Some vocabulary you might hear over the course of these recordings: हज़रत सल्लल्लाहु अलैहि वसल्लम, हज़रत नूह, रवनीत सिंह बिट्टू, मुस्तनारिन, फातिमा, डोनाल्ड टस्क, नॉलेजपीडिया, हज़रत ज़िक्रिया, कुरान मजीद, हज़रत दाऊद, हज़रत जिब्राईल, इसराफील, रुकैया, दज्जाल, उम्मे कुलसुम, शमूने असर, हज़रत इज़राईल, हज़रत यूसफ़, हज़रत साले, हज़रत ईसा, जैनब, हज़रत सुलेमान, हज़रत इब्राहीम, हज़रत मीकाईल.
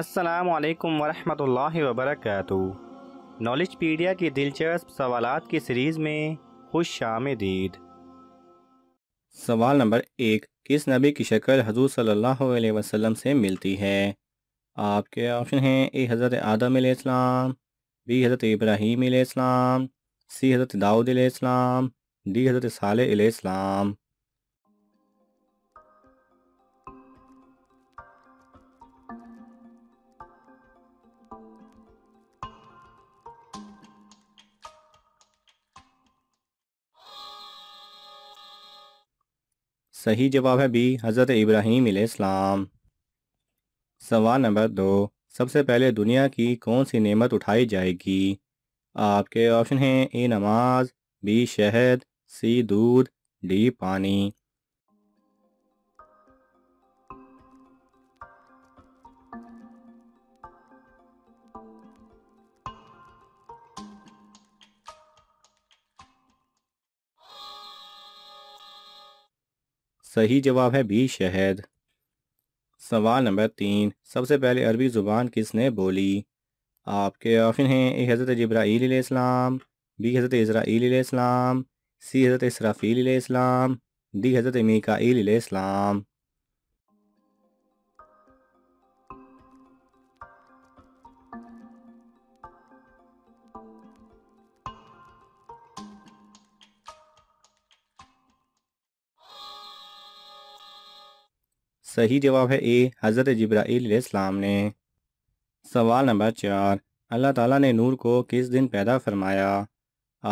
अस्सलामु अलैकुम वरहमतुल्लाहि वबरकातुहू। नॉलेजपीडिया की दिलचस्प सवालात की सीरीज़ में खुश आमदीद। सवाल नंबर 1, किस नबी की शक्ल हज़रत सल्लल्लाहु अलैहि वसल्लम से मिलती है? आपके ऑप्शन हैं ए हज़रत आदम अलैहिस्सलाम, बी हज़रत इब्राहीम अलैहिस्सलाम, सी हज़रत दाऊद अलैहिस्सलाम, डी हज़रत साले अलैहिस्सलाम। सही जवाब है बी हज़रत इब्राहीम अलैहिस्सलाम। सवाल नंबर 2, सबसे पहले दुनिया की कौन सी नेमत उठाई जाएगी? आपके ऑप्शन हैं ए नमाज, बी शहद, सी दूध, डी पानी। सही जवाब है बी शहद। सवाल नंबर 3, सबसे पहले अरबी ज़ुबान किसने बोली? आपके ऑप्शन हैं ए हज़रत जिब्राईल अलैहिस्सलाम, बी हज़रत इज़राईल अलैहिस्सलाम, सी हज़रत इसराफील अलैहिस्सलाम, डी हज़रत मीकाईल अलैहिस्सलाम। सही जवाब है ए हज़रत जिब्राईल अलैहिस्सलाम ने। सवाल नंबर 4, अल्लाह ताला ने नूर को किस दिन पैदा फरमाया?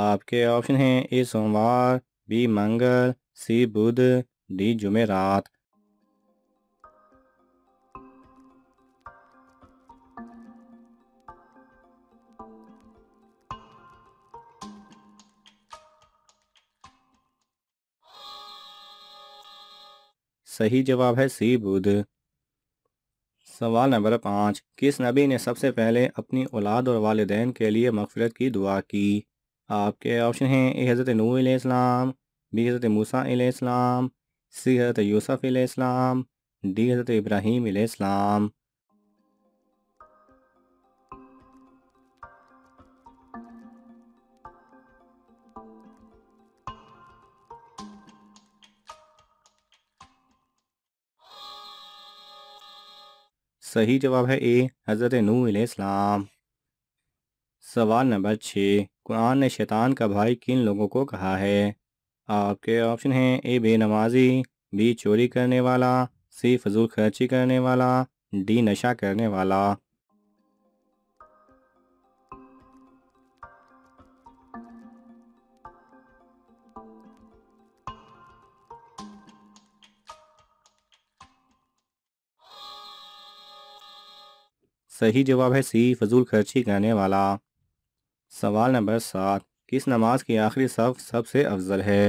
आपके ऑप्शन हैं ए सोमवार, बी मंगल, सी बुध, डी जुमेरात। सही जवाब है सी बुध। सवाल नंबर 5, किस नबी ने सबसे पहले अपनी औलाद और वालिदैन के लिए मगफिरत की दुआ की? आपके ऑप्शन हैं ए हज़रत नूह अलैहिस्सलाम, बी हज़रत मूसा अलैहिस्सलाम, सी हज़रत यूसफ़ अलैहिस्सलाम, डी हज़रत इब्राहीम अलैहिस्सलाम। सही जवाब है ए हज़रत नूह अलैहिस्सलाम। सवाल नंबर 6, कुरान ने शैतान का भाई किन लोगों को कहा है? आपके ऑप्शन हैं ए बेनमाजी, बी चोरी करने वाला, सी फजूल खर्ची करने वाला, डी नशा करने वाला। सही जवाब है सी फजूल खर्ची करने वाला। सवाल नंबर 7, किस नमाज की आखिरी सफ सबसे अफजल है?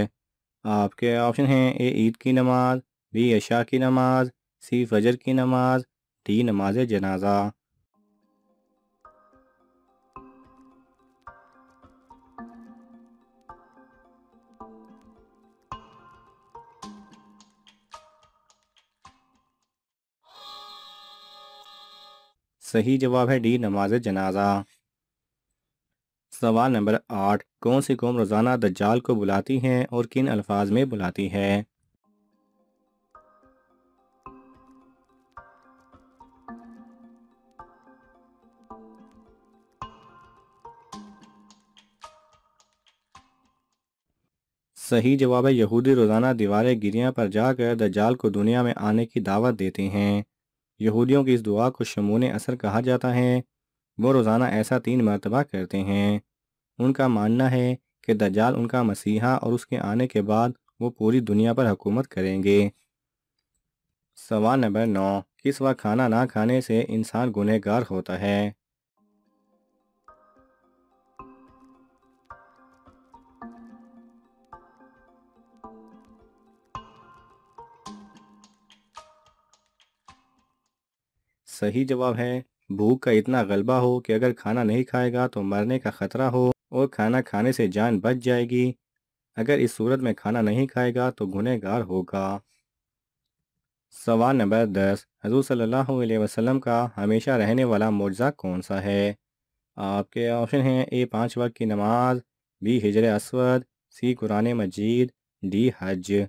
आपके ऑप्शन हैं ए ईद की नमाज, बी इशा की नमाज, सी फजर की नमाज, डी नमाज जनाजा। सही जवाब है डी नमाज जनाजा। सवाल नंबर 8, कौन सी कौम रोज़ाना दज्जाल को बुलाती है और किन अल्फाज में बुलाती है? सही जवाब है यहूदी रोज़ाना दीवारें गिरियां पर जाकर दज्जाल को दुनिया में आने की दावत देते हैं। यहूदियों की इस दुआ को शमूने असर कहा जाता है। वो रोज़ाना ऐसा 3 मरतबा करते हैं। उनका मानना है कि दज्जाल उनका मसीहा और उसके आने के बाद वो पूरी दुनिया पर हुकूमत करेंगे। सवाल नंबर 9, किस वक्त खाना ना खाने से इंसान गुनहगार होता है? सही जवाब है भूख का इतना गलबा हो कि अगर खाना नहीं खाएगा तो मरने का ख़तरा हो और खाना खाने से जान बच जाएगी। अगर इस सूरत में खाना नहीं खाएगा तो गुनहगार होगा। सवाल नंबर 10, हज़रत सल्लल्लाहु अलैहि वसल्लम का हमेशा रहने वाला मुअज़्ज़ा कौन सा है? आपके ऑप्शन हैं ए पाँच वक्त की नमाज, बी हिजरे असवद, सी कुरान मजीद, डी हज।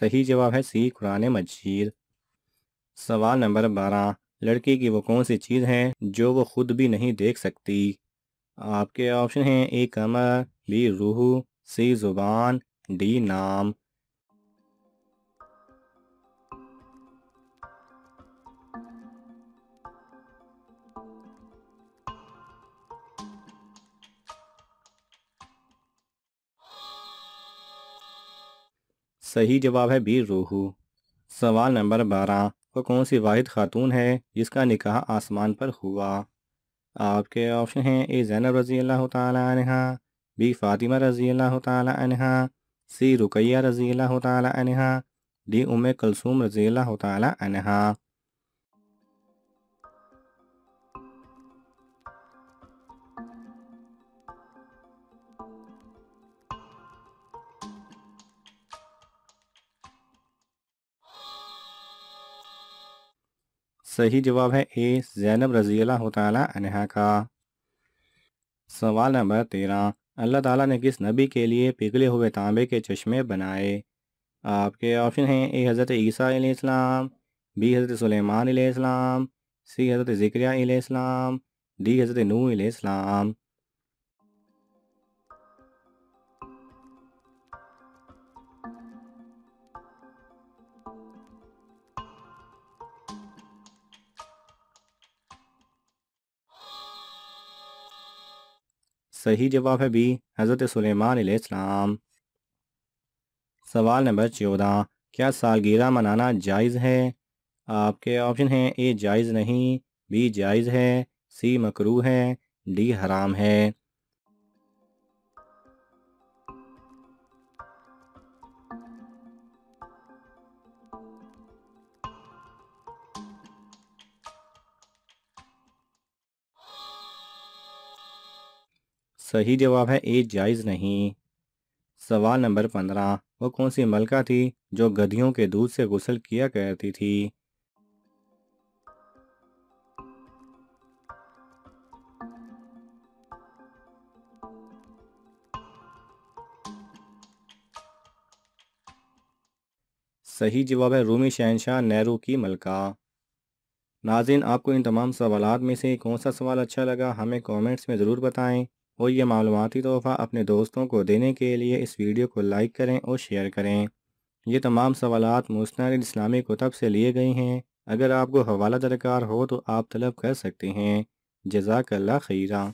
सही जवाब है सी कुरान मजीद। सवाल नंबर 12, लड़की की वो कौन सी चीज़ है जो वो खुद भी नहीं देख सकती? आपके ऑप्शन हैं ए कमर, बी रूह, सी ज़ुबान, डी नाम। सही जवाब है बी रूह। सवाल नंबर 12, वो कौन सी वाहिद खातून है जिसका निकाह आसमान पर हुआ? आपके ऑप्शन हैं ए जैनब रज़ी अल्लाह ताला अन्हा, बी फातिमा रज़ी अल्लाह ताला अन्हा, सी रुकैया रज़ी अल्लाह ताला अन्हा, डी उम्मे कुलसुम रज़ी अल्लाह ताला अन्हा। सही जवाब है ए जैनब रज़ी अल्लाह ताला अन्हा का। सवाल नंबर 13, अल्लाह ताला ने किस नबी के लिए पिघले हुए तांबे के चश्मे बनाए? आपके ऑप्शन हैं ए हज़रत ईसा अलैहिस्सलाम, बी हज़रत सुलेमान अलैहिस्सलाम, सी हज़रत ज़िक्रिया अलैहिस्सलाम, डी हज़रत नूह अलैहिस्सलाम। सही जवाब है बी हज़रत सुलेमान अलैहिस्सलाम। सवाल नंबर 14, क्या सालगिरह मनाना जायज़ है? आपके ऑप्शन हैं ए जायज़ नहीं, बी जायज़ है, सी मकरूह है, डी हराम है। सही जवाब है ए जायज़ नहीं। सवाल नंबर 15, वो कौन सी मलका थी जो गधियों के दूध से गुस्ल किया करती थी? सही जवाब है रूमी शहनशाह नेहरू की मलका। नाज़रीन, आपको इन तमाम सवालात में से कौन सा सवाल अच्छा लगा हमें कमेंट्स में ज़रूर बताएं, और ये मालूमाती तोहफ़ा अपने दोस्तों को देने के लिए इस वीडियो को लाइक करें और शेयर करें। ये तमाम सवालात मुस्तनारिन इस्लामी कुतब से लिए गए हैं। अगर आपको हवाला दरकार हो तो आप तलब कर सकते हैं। जज़ाकल्लाह खैरा।